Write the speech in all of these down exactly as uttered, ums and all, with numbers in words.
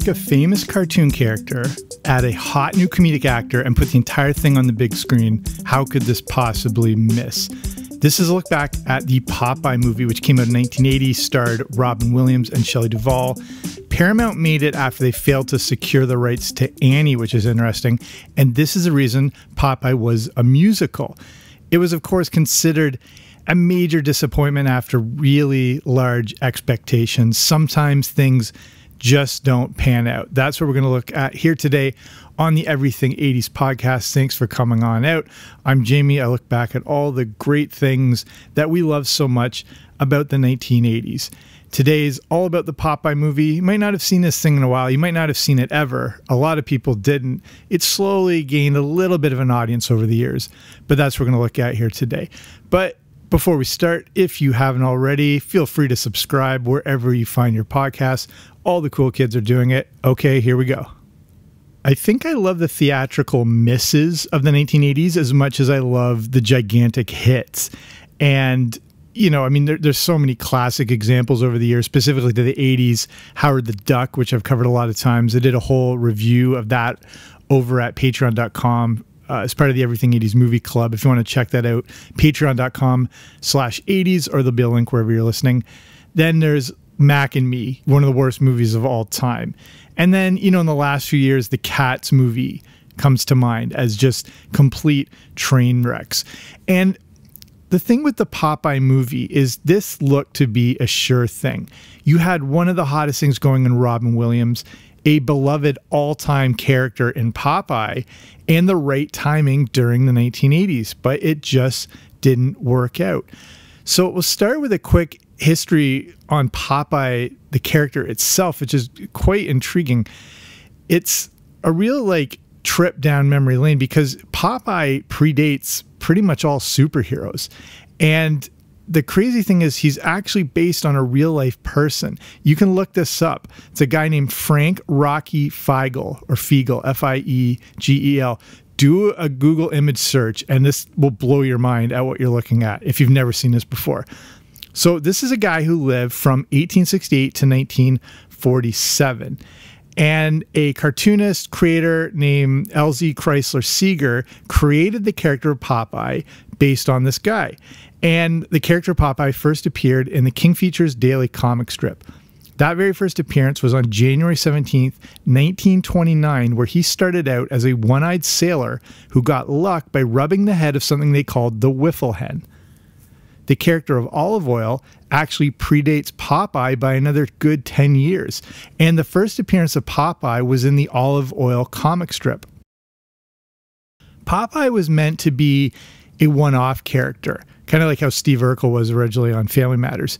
take a famous cartoon character, add a hot new comedic actor, and put the entire thing on the big screen. How could this possibly miss? This is a look back at the Popeye movie, which came out in nineteen eighty, starred Robin Williams and Shelley Duvall. Paramount made it after they failed to secure the rights to Annie, which is interesting, and this is the reason Popeye was a musical. It was, of course, considered a major disappointment after really large expectations. Sometimes things just don't pan out. That's what we're going to look at here today on the Everything eighties podcast. Thanks for coming on out. I'm Jamie. I look back at all the great things that we love so much about the nineteen eighties. Today's all about the Popeye movie. You might not have seen this thing in a while. You might not have seen it ever. A lot of people didn't. It slowly gained a little bit of an audience over the years, but that's what we're going to look at here today. But before we start, if you haven't already, feel free to subscribe wherever you find your podcasts. All the cool kids are doing it. Okay, here we go. I think I love the theatrical misses of the nineteen eighties as much as I love the gigantic hits. And, you know, I mean, there, there's so many classic examples over the years, specifically to the eighties. Howard the Duck, which I've covered a lot of times. I did a whole review of that over at patreon dot com. Uh, it's part of the Everything eighties Movie Club. If you want to check that out, patreon dot com slash eighties, or there'll be a link wherever you're listening. Then there's Mac and Me, one of the worst movies of all time. And then, you know, in the last few years, the Cats movie comes to mind as just complete train wrecks. And the thing with the Popeye movie is this looked to be a sure thing. You had one of the hottest things going in Robin Williams, a beloved all-time character in Popeye, and the right timing during the nineteen eighties, but it just didn't work out. So we'll start with a quick history on Popeye, the character itself, which is quite intriguing. It's a real like trip down memory lane because Popeye predates pretty much all superheroes. And the crazy thing is he's actually based on a real-life person. You can look this up. It's a guy named Frank Rocky Feigel, or Feigel, F I E G E L. Do a Google image search, and this will blow your mind at what you're looking at if you've never seen this before. So this is a guy who lived from eighteen sixty-eight to nineteen forty-seven. And a cartoonist creator named Elzie Chrysler Seeger created the character of Popeye based on this guy. And the character Popeye first appeared in the King Features daily comic strip. That very first appearance was on January seventeenth, nineteen twenty-nine, where he started out as a one-eyed sailor who got luck by rubbing the head of something they called the wiffle hen. The character of Olive Oil actually predates Popeye by another good ten years, and the first appearance of Popeye was in the Olive Oil comic strip. Popeye was meant to be a one-off character, kind of like how Steve Urkel was originally on Family Matters.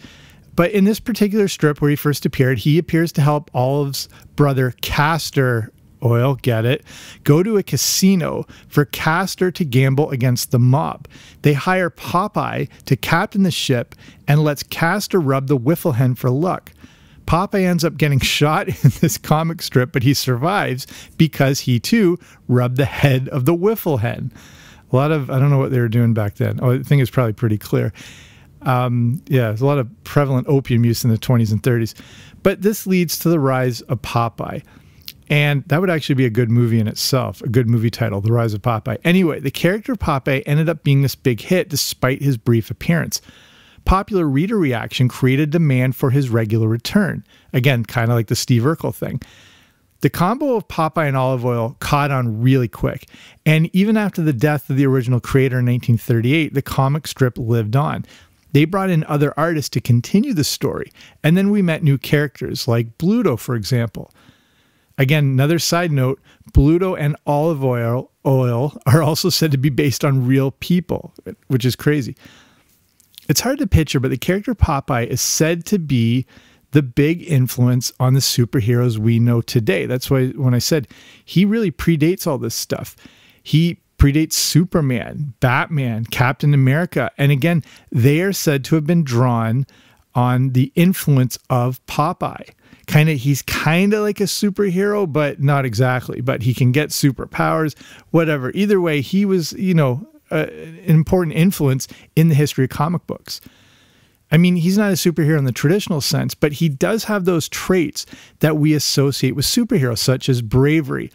But in this particular strip where he first appeared, he appears to help Olive's brother Castor Oil, get it, go to a casino for Castor to gamble against the mob. They hire Popeye to captain the ship and lets Castor rub the wiffle hen for luck. Popeye ends up getting shot in this comic strip, but he survives because he too rubbed the head of the wiffle hen. A lot of, I don't know what they were doing back then. Oh, I think it's probably pretty clear. Um, yeah, there's a lot of prevalent opium use in the twenties and thirties. But this leads to the rise of Popeye. And that would actually be a good movie in itself, a good movie title, The Rise of Popeye. Anyway, the character of Popeye ended up being this big hit despite his brief appearance. Popular reader reaction created demand for his regular return. Again, kind of like the Steve Urkel thing. The combo of Popeye and Olive Oil caught on really quick. And even after the death of the original creator in nineteen thirty-eight, the comic strip lived on. They brought in other artists to continue the story. And then we met new characters like Bluto, for example. Again, another side note, Bluto and Olive Oil, oil are also said to be based on real people, which is crazy. It's hard to picture, but the character Popeye is said to be the big influence on the superheroes we know today. That's why when I said he really predates all this stuff, he predates Superman, Batman, Captain America. And again, they are said to have been drawn on the influence of Popeye. Kind of, he's kind of like a superhero, but not exactly. But he can get superpowers, whatever. Either way, he was, you know, uh, an important influence in the history of comic books. I mean, he's not a superhero in the traditional sense, but he does have those traits that we associate with superheroes, such as bravery,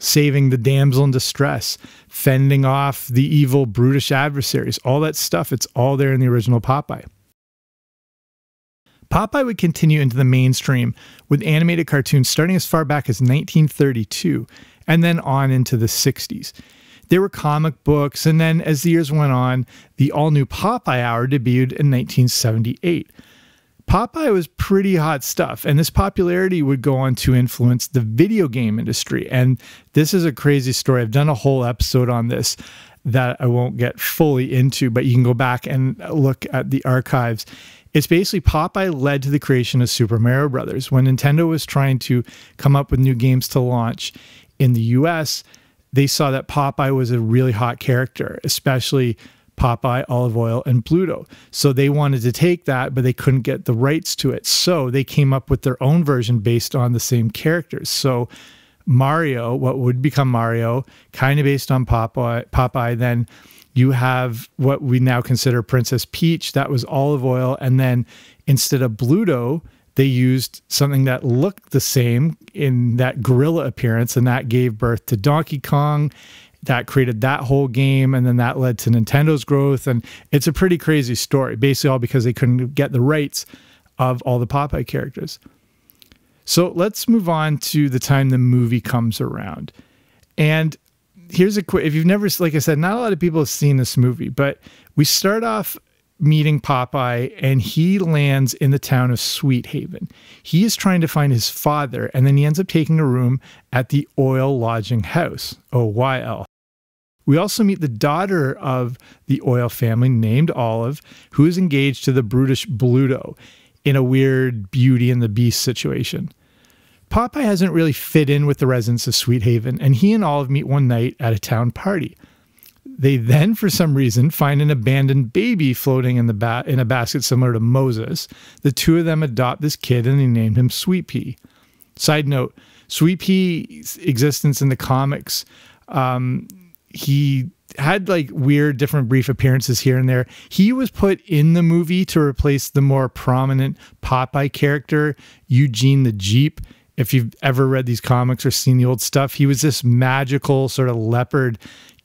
saving the damsel in distress, fending off the evil, brutish adversaries, all that stuff. It's all there in the original Popeye. Popeye would continue into the mainstream with animated cartoons starting as far back as nineteen thirty-two and then on into the sixties. There were comic books, and then as the years went on, the all-new Popeye Hour debuted in nineteen seventy-eight. Popeye was pretty hot stuff, and this popularity would go on to influence the video game industry. And this is a crazy story. I've done a whole episode on this that I won't get fully into, but you can go back and look at the archives. It's basically Popeye led to the creation of Super Mario Brothers. When Nintendo was trying to come up with new games to launch in the U S, they saw that Popeye was a really hot character, especially Popeye, Olive Oil, and Bluto. So they wanted to take that, but they couldn't get the rights to it. So they came up with their own version based on the same characters. So Mario, what would become Mario, kind of based on Popeye, Popeye then... You have what we now consider Princess Peach. That was Olive Oil. And then instead of Bluto, they used something that looked the same in that gorilla appearance. And that gave birth to Donkey Kong. That created that whole game. And then that led to Nintendo's growth. And it's a pretty crazy story, basically all because they couldn't get the rights of all the Popeye characters. So let's move on to the time the movie comes around. And here's a quick, if you've never, like I said, not a lot of people have seen this movie, but we start off meeting Popeye and he lands in the town of Sweet Haven. He is trying to find his father and then he ends up taking a room at the Oil Lodging House, O Y L. We also meet the daughter of the Oil family named Olive, who is engaged to the brutish Bluto in a weird Beauty and the Beast situation. Popeye hasn't really fit in with the residents of Sweet Haven, and he and Olive meet one night at a town party. They then, for some reason, find an abandoned baby floating in, the ba in a basket similar to Moses. The two of them adopt this kid, and they named him Sweet Pea. Side note, Sweet Pea's existence in the comics, um, he had like weird different brief appearances here and there. He was put in the movie to replace the more prominent Popeye character, Eugene the Jeep. If you've ever read these comics or seen the old stuff, he was this magical sort of leopard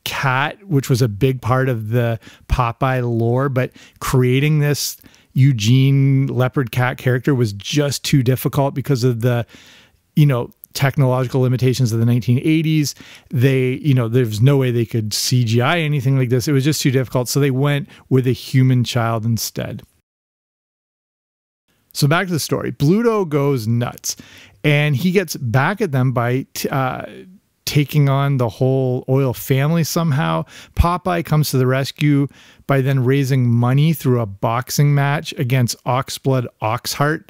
cat, which was a big part of the Popeye lore. But creating this Eugene leopard cat character was just too difficult because of the, you know, technological limitations of the nineteen eighties. They, you know, there's no way they could C G I anything like this. It was just too difficult. So they went with a human child instead. So back to the story. Bluto goes nuts. And he gets back at them by t uh, taking on the whole Oil family somehow. Popeye comes to the rescue by then raising money through a boxing match against Oxblood Oxheart.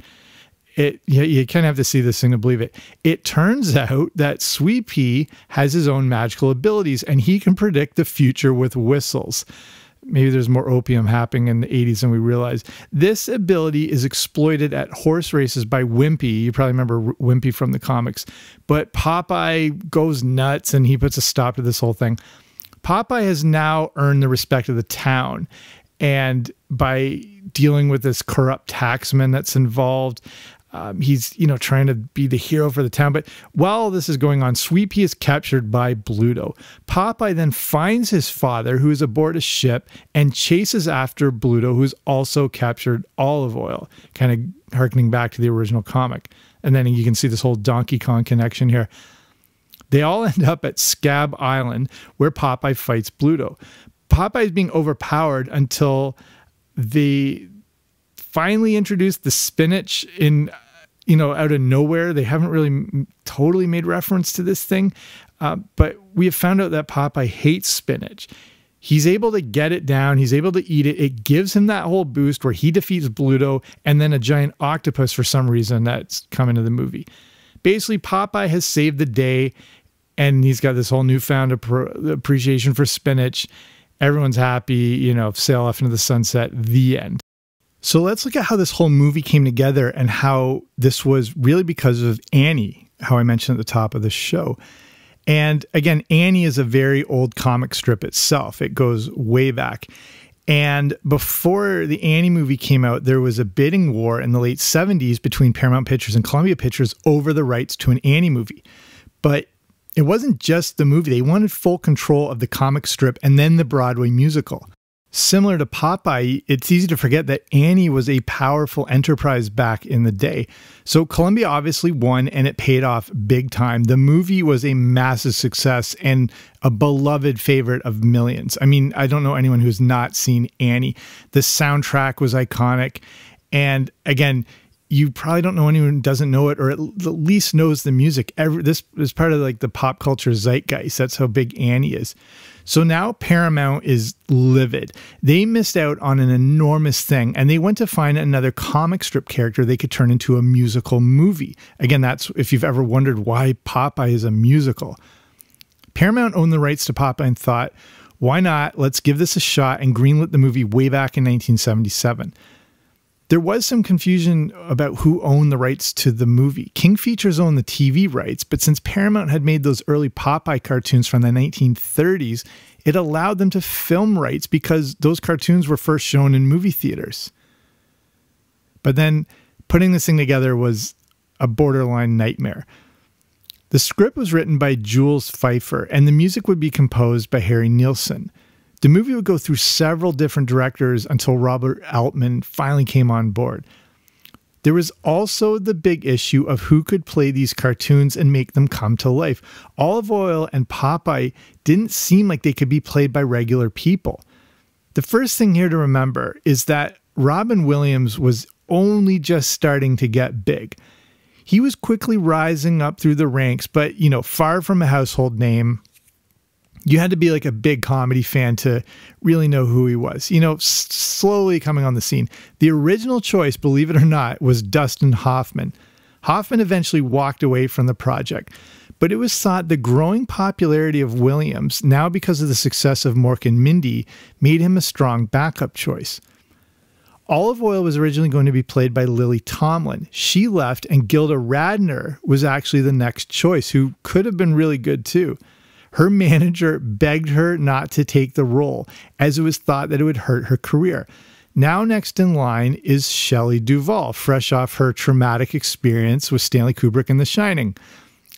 It, you, you kind of have to see this thing to believe it. It turns out that Sweet Pea has his own magical abilities, and he can predict the future with whistles. Maybe there's more opium happening in the eighties than we realize. This ability is exploited at horse races by Wimpy. You probably remember Wimpy from the comics. But Popeye goes nuts and he puts a stop to this whole thing. Popeye has now earned the respect of the town. And by dealing with this corrupt taxman that's involved, um, he's, you know, trying to be the hero for the town. But while this is going on, Sweet Pea is captured by Bluto. Popeye then finds his father, who is aboard a ship, and chases after Bluto, who's also captured Olive Oil, kind of harkening back to the original comic. And then you can see this whole Donkey Kong connection here. They all end up at Scab Island, where Popeye fights Bluto. Popeye is being overpowered until the... finally introduced the spinach in, you know, out of nowhere. They haven't really totally made reference to this thing, uh, but we have found out that Popeye hates spinach. He's able to get it down. He's able to eat it. It gives him that whole boost where he defeats Bluto and then a giant octopus for some reason that's come into the movie. Basically, Popeye has saved the day, and he's got this whole newfound appreciation for spinach. Everyone's happy, you know, sail off into the sunset, the end. So let's look at how this whole movie came together and how this was really because of Annie, how I mentioned at the top of the show. And again, Annie is a very old comic strip itself. It goes way back. And before the Annie movie came out, there was a bidding war in the late seventies between Paramount Pictures and Columbia Pictures over the rights to an Annie movie. But it wasn't just the movie. They wanted full control of the comic strip and then the Broadway musical. Similar to Popeye, it's easy to forget that Annie was a powerful enterprise back in the day. So Columbia obviously won, and it paid off big time. The movie was a massive success and a beloved favorite of millions. I mean, I don't know anyone who's not seen Annie. The soundtrack was iconic. And again, you probably don't know anyone who doesn't know it, or at least knows the music. Every, this is part of like the pop culture zeitgeist. That's how big Annie is. So now Paramount is livid. They missed out on an enormous thing, and they went to find another comic strip character they could turn into a musical movie. Again, that's if you've ever wondered why Popeye is a musical. Paramount owned the rights to Popeye and thought, why not? Let's give this a shot, and greenlit the movie way back in nineteen seventy-seven. There was some confusion about who owned the rights to the movie. King Features owned the T V rights, but since Paramount had made those early Popeye cartoons from the nineteen thirties, it allowed them to film rights because those cartoons were first shown in movie theaters. But then putting this thing together was a borderline nightmare. The script was written by Jules Feiffer, and the music would be composed by Harry Nilsson. The movie would go through several different directors until Robert Altman finally came on board. There was also the big issue of who could play these cartoons and make them come to life. Olive Oil and Popeye didn't seem like they could be played by regular people. The first thing here to remember is that Robin Williams was only just starting to get big. He was quickly rising up through the ranks, but, you know, far from a household name. You had to be like a big comedy fan to really know who he was, you know, slowly coming on the scene. The original choice, believe it or not, was Dustin Hoffman. Hoffman eventually walked away from the project, but it was thought the growing popularity of Williams, now because of the success of Mork and Mindy, made him a strong backup choice. Olive Oil was originally going to be played by Lily Tomlin. She left, and Gilda Radner was actually the next choice, who could have been really good too. Her manager begged her not to take the role, as it was thought that it would hurt her career. Now next in line is Shelley Duvall, fresh off her traumatic experience with Stanley Kubrick and The Shining.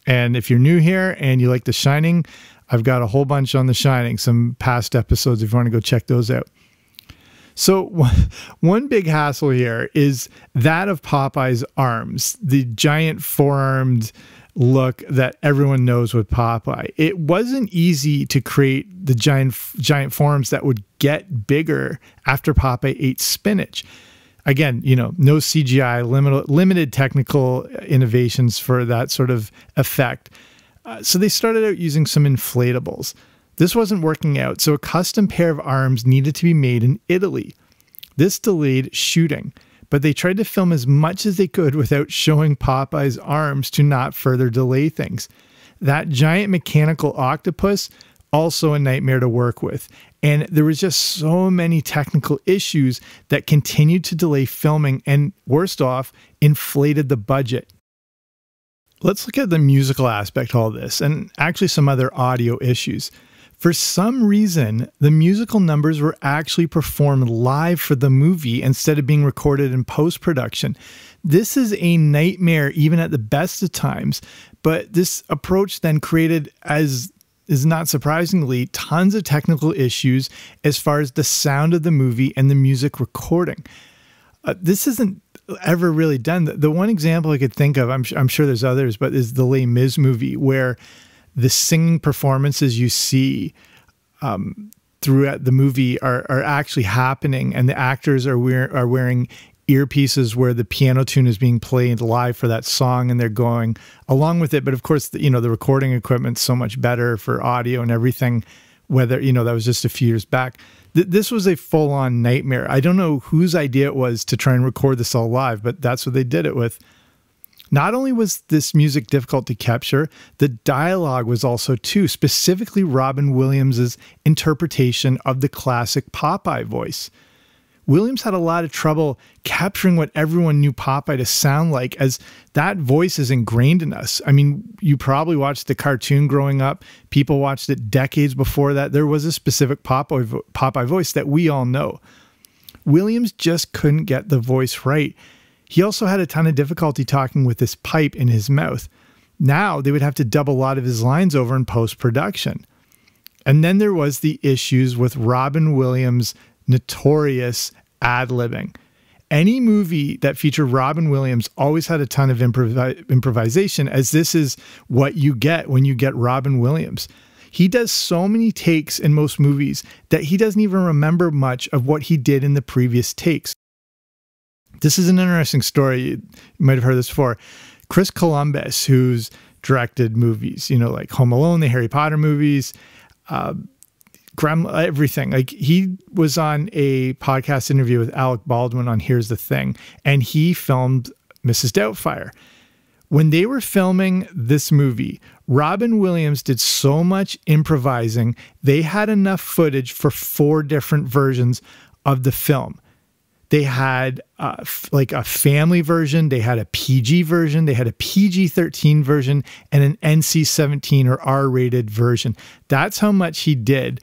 And if you're new here and you like The Shining, I've got a whole bunch on The Shining, some past episodes if you want to go check those out. So one big hassle here is that of Popeye's arms, the giant forearmed look that everyone knows with Popeye. It wasn't easy to create the giant giant forms that would get bigger after Popeye ate spinach. Again, you know, no C G I, limited, limited technical innovations for that sort of effect. Uh, so they started out using some inflatables. This wasn't working out, so a custom pair of arms needed to be made in Italy. This delayed shooting, but they tried to film as much as they could without showing Popeye's arms to not further delay things. That giant mechanical octopus, also a nightmare to work with. And there was just so many technical issues that continued to delay filming and, worst off, inflated the budget. Let's look at the musical aspect of all this, and actually some other audio issues. For some reason, the musical numbers were actually performed live for the movie instead of being recorded in post-production. This is a nightmare even at the best of times, but this approach then created, as is not surprisingly, tons of technical issues as far as the sound of the movie and the music recording. Uh, this isn't ever really done. The, the one example I could think of, I'm, I'm sure there's others, but is the Les Mis movie, where the singing performances you see um, throughout the movie are, are actually happening, and the actors are, wear are wearing earpieces where the piano tune is being played live for that song, and they're going along with it. But of course, the, you know, the recording equipment's so much better for audio and everything, whether, you know, that was just a few years back. Th this was a full-on nightmare. I don't know whose idea it was to try and record this all live, but that's what they did it with. Not only was this music difficult to capture, the dialogue was also too, specifically Robin Williams's interpretation of the classic Popeye voice. Williams had a lot of trouble capturing what everyone knew Popeye to sound like, as that voice is ingrained in us. I mean, you probably watched the cartoon growing up. People watched it decades before that. There was a specific Popeye, Popeye voice that we all know. Williams just couldn't get the voice right. He also had a ton of difficulty talking with this pipe in his mouth. Now they would have to dub a lot of his lines over in post-production. And then there was the issues with Robin Williams' notorious ad-libbing. Any movie that featured Robin Williams always had a ton of improv improvisation, as this is what you get when you get Robin Williams. He does so many takes in most movies that he doesn't even remember much of what he did in the previous takes. This is an interesting story. You might have heard this before. Chris Columbus, who's directed movies, you know, like Home Alone, the Harry Potter movies, uh, Gremlins, everything. Like, he was on a podcast interview with Alec Baldwin on Here's the Thing, and he filmed Missus Doubtfire. When they were filming this movie, Robin Williams did so much improvising, they had enough footage for four different versions of the film. They had uh, like a family version, they had a P G version, they had a P G thirteen version, and an N C seventeen or R rated version. That's how much he did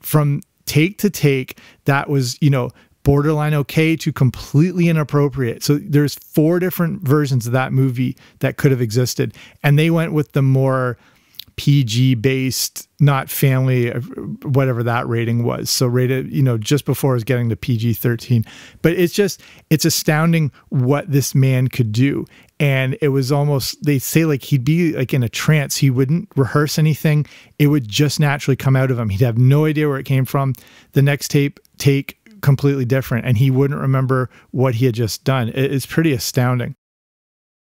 from take to take. That was, you know, borderline okay to completely inappropriate. So there's four different versions of that movie that could have existed. And they went with the more P G based, not family, whatever that rating was. So rated, you know, just before it was getting to P G thirteen. But it's just, it's astounding what this man could do. And it was almost, they say like he'd be like in a trance. He wouldn't rehearse anything. It would just naturally come out of him. He'd have no idea where it came from. The next tape, take completely different. And he wouldn't remember what he had just done. It's pretty astounding.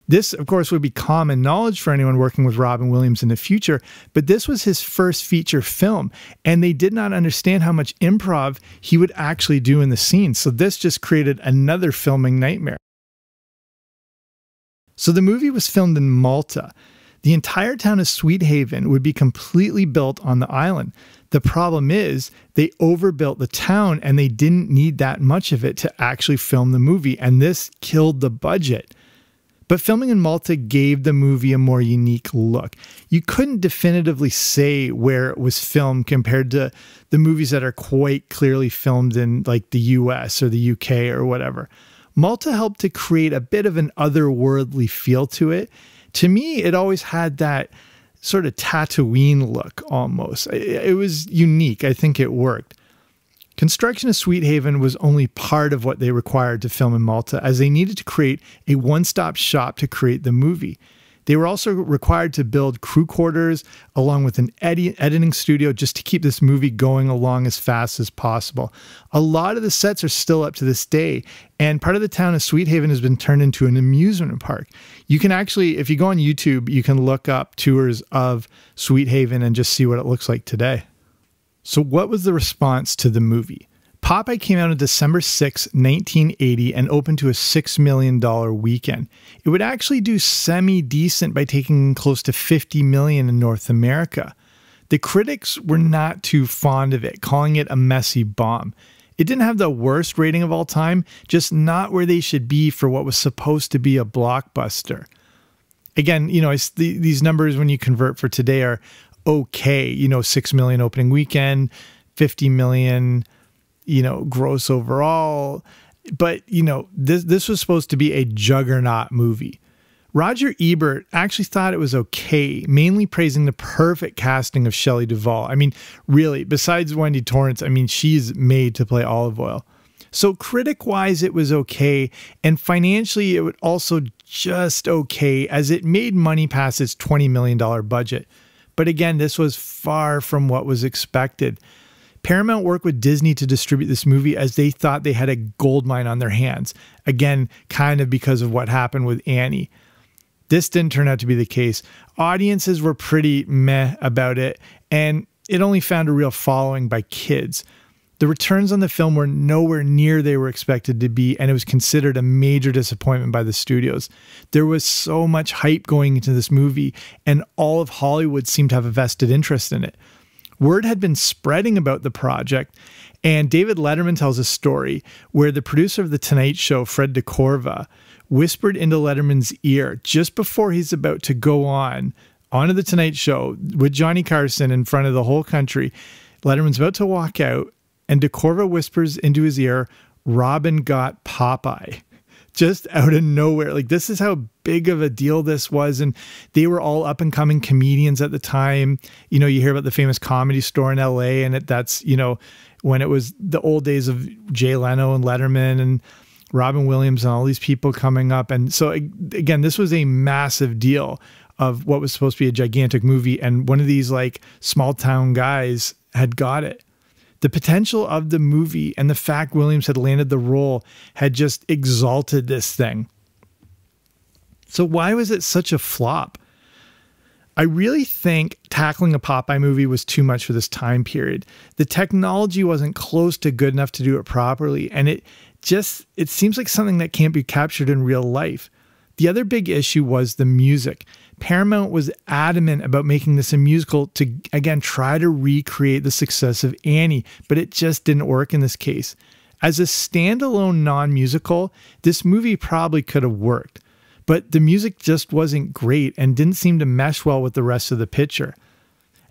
This, of course, would be common knowledge for anyone working with Robin Williams in the future, but this was his first feature film, and they did not understand how much improv he would actually do in the scene. So this just created another filming nightmare. So the movie was filmed in Malta. The entire town of Sweet Haven would be completely built on the island. The problem is they overbuilt the town, and they didn't need that much of it to actually film the movie, and this killed the budget. But filming in Malta gave the movie a more unique look. You couldn't definitively say where it was filmed compared to the movies that are quite clearly filmed in like the U S or the U K or whatever. Malta helped to create a bit of an otherworldly feel to it. To me, it always had that sort of Tatooine look almost. It was unique. I think it worked. Construction of Sweet Haven was only part of what they required to film in Malta, as they needed to create a one-stop shop to create the movie. They were also required to build crew quarters along with an edi- editing studio just to keep this movie going along as fast as possible. A lot of the sets are still up to this day, and part of the town of Sweet Haven has been turned into an amusement park. You can actually, if you go on YouTube, you can look up tours of Sweet Haven and just see what it looks like today. So what was the response to the movie? Popeye came out on December sixth, nineteen eighty and opened to a six million dollar weekend. It would actually do semi-decent by taking close to fifty million dollars in North America. The critics were not too fond of it, calling it a messy bomb. It didn't have the worst rating of all time, just not where they should be for what was supposed to be a blockbuster. Again, you know, it's the, these numbers when you convert for today are okay, you know, six million opening weekend, fifty million, you know, gross overall. But, you know, this, this was supposed to be a juggernaut movie. Roger Ebert actually thought it was okay, mainly praising the perfect casting of Shelley Duvall. I mean, really, besides Wendy Torrance, I mean, she's made to play Olive Oil. So critic-wise, it was okay, and financially, it would also just okay, as it made money past its twenty million dollar budget. But again, this was far from what was expected. Paramount worked with Disney to distribute this movie, as they thought they had a gold mine on their hands. Again, kind of because of what happened with Annie. This didn't turn out to be the case. Audiences were pretty meh about it, and it only found a real following by kids. The returns on the film were nowhere near they were expected to be, and it was considered a major disappointment by the studios. There was so much hype going into this movie, and all of Hollywood seemed to have a vested interest in it. Word had been spreading about the project, and David Letterman tells a story where the producer of The Tonight Show, Fred DeCorva, whispered into Letterman's ear just before he's about to go on, onto The Tonight Show with Johnny Carson in front of the whole country. Letterman's about to walk out, and DeCorva whispers into his ear, Robin got Popeye. Just out of nowhere. Like, this is how big of a deal this was. And they were all up and coming comedians at the time. You know, you hear about the famous Comedy Store in L A, and it, that's, you know, when it was the old days of Jay Leno and Letterman and Robin Williams and all these people coming up. And so, again, this was a massive deal of what was supposed to be a gigantic movie. And one of these, like, small town guys had got it. The potential of the movie and the fact Williams had landed the role had just exalted this thing. So why was it such a flop? I really think tackling a Popeye movie was too much for this time period. The technology wasn't close to good enough to do it properly, and it just, it seems like something that can't be captured in real life. The other big issue was the music. Paramount was adamant about making this a musical to, again, try to recreate the success of Annie, but it just didn't work in this case. As a standalone non-musical, this movie probably could have worked, but the music just wasn't great and didn't seem to mesh well with the rest of the picture.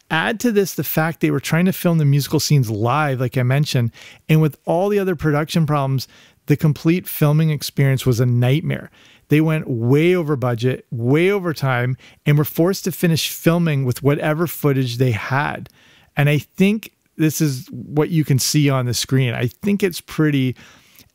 Add to this the fact they were trying to film the musical scenes live, like I mentioned, and with all the other production problems, the complete filming experience was a nightmare. They went way over budget, way over time, and were forced to finish filming with whatever footage they had. And I think this is what you can see on the screen. I think it's pretty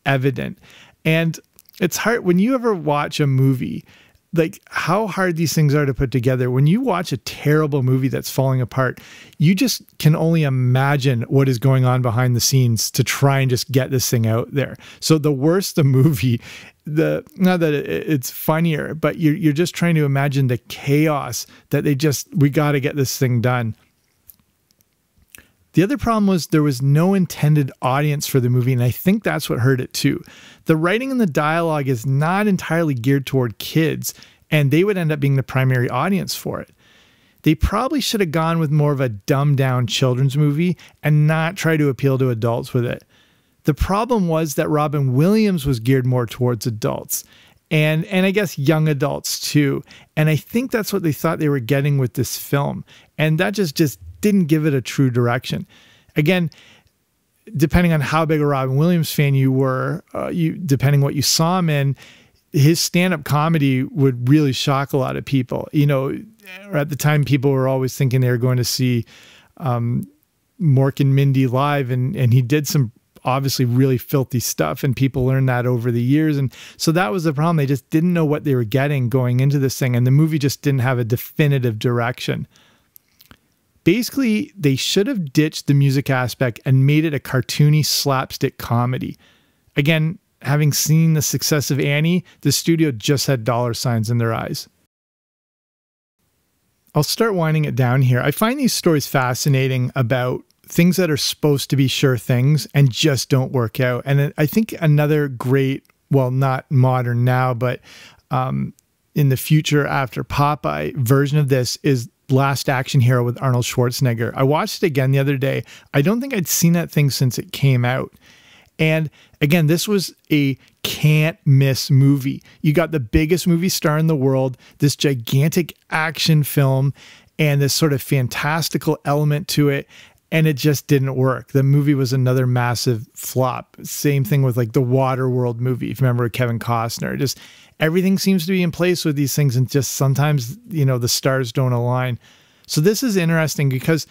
evident. And it's hard when you ever watch a movie, like how hard these things are to put together. When you watch a terrible movie that's falling apart, you just can only imagine what is going on behind the scenes to try and just get this thing out there. So the worse the movie, the not that it's funnier, but you're, you're just trying to imagine the chaos that they just, we got to get this thing done. The other problem was there was no intended audience for the movie, and I think that's what hurt it too. The writing and the dialogue is not entirely geared toward kids, and they would end up being the primary audience for it. They probably should have gone with more of a dumbed-down children's movie and not try to appeal to adults with it. The problem was that Robin Williams was geared more towards adults, and and I guess young adults too. And I think that's what they thought they were getting with this film, and that just just didn't give it a true direction. Again, depending on how big a Robin Williams fan you were, uh, you depending what you saw him in, his stand-up comedy would really shock a lot of people. You know, at the time, people were always thinking they were going to see um, Mork and Mindy live, and and he did some obviously really filthy stuff, and people learned that over the years. And so that was the problem. They just didn't know what they were getting going into this thing, and the movie just didn't have a definitive direction. Basically, they should have ditched the music aspect and made it a cartoony slapstick comedy. Again, having seen the success of Annie, the studio just had dollar signs in their eyes. I'll start winding it down here. I find these stories fascinating about things that are supposed to be sure things and just don't work out. And I think another great, well, not modern now, but um, in the future after Popeye version of this is Last Action Hero with Arnold Schwarzenegger. I watched it again the other day. I don't think I'd seen that thing since it came out. And again, this was a can't miss movie. You got the biggest movie star in the world, this gigantic action film, and this sort of fantastical element to it. And it just didn't work. The movie was another massive flop. Same thing with like the Waterworld movie, if you remember Kevin Costner. Just everything seems to be in place with these things, and just sometimes, you know, the stars don't align. So this is interesting because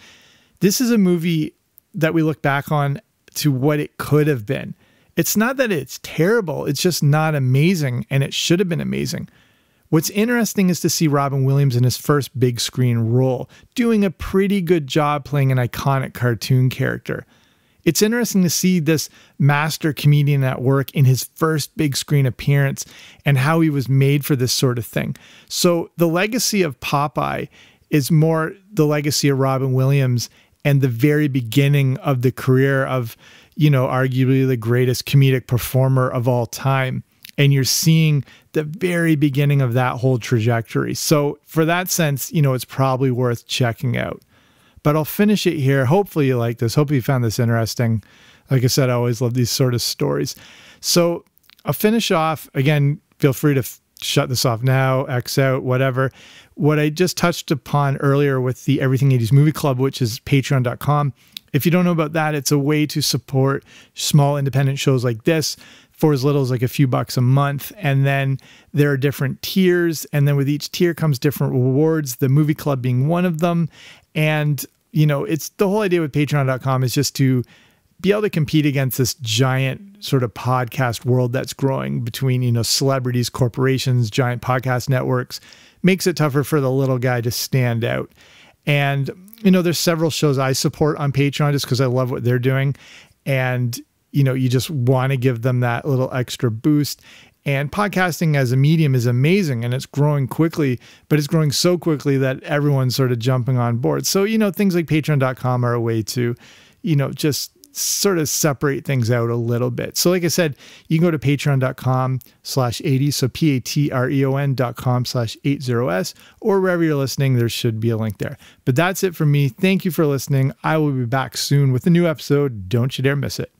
this is a movie that we look back on to what it could have been. It's not that it's terrible. It's just not amazing, and it should have been amazing. What's interesting is to see Robin Williams in his first big screen role, doing a pretty good job playing an iconic cartoon character. It's interesting to see this master comedian at work in his first big screen appearance and how he was made for this sort of thing. So the legacy of Popeye is more the legacy of Robin Williams and the very beginning of the career of, you know, arguably the greatest comedic performer of all time. And you're seeing the very beginning of that whole trajectory. So for that sense, you know, it's probably worth checking out. But I'll finish it here. Hopefully you like this. Hopefully you found this interesting. Like I said, I always love these sort of stories. So I'll finish off. Again, feel free to shut this off now, X out, whatever. What I just touched upon earlier with the Everything eighties Movie Club, which is patreon dot com. If you don't know about that, it's a way to support small independent shows like this for as little as like a few bucks a month. And then there are different tiers. And then with each tier comes different rewards, the movie club being one of them. And, you know, it's the whole idea with patreon dot com is just to be able to compete against this giant sort of podcast world that's growing between, you know, celebrities, corporations, giant podcast networks. Makes it tougher for the little guy to stand out. And, you know, there's several shows I support on Patreon just because I love what they're doing. And, you know, you just want to give them that little extra boost. And podcasting as a medium is amazing and it's growing quickly, but it's growing so quickly that everyone's sort of jumping on board. So, you know, things like patreon dot com are a way to, you know, just sort of separate things out a little bit. So like I said, you can go to patreon dot com slash eighties, so P A T R E O N dot com slash eighty S, or wherever you're listening, there should be a link there. But that's it for me. Thank you for listening. I will be back soon with a new episode. Don't you dare miss it.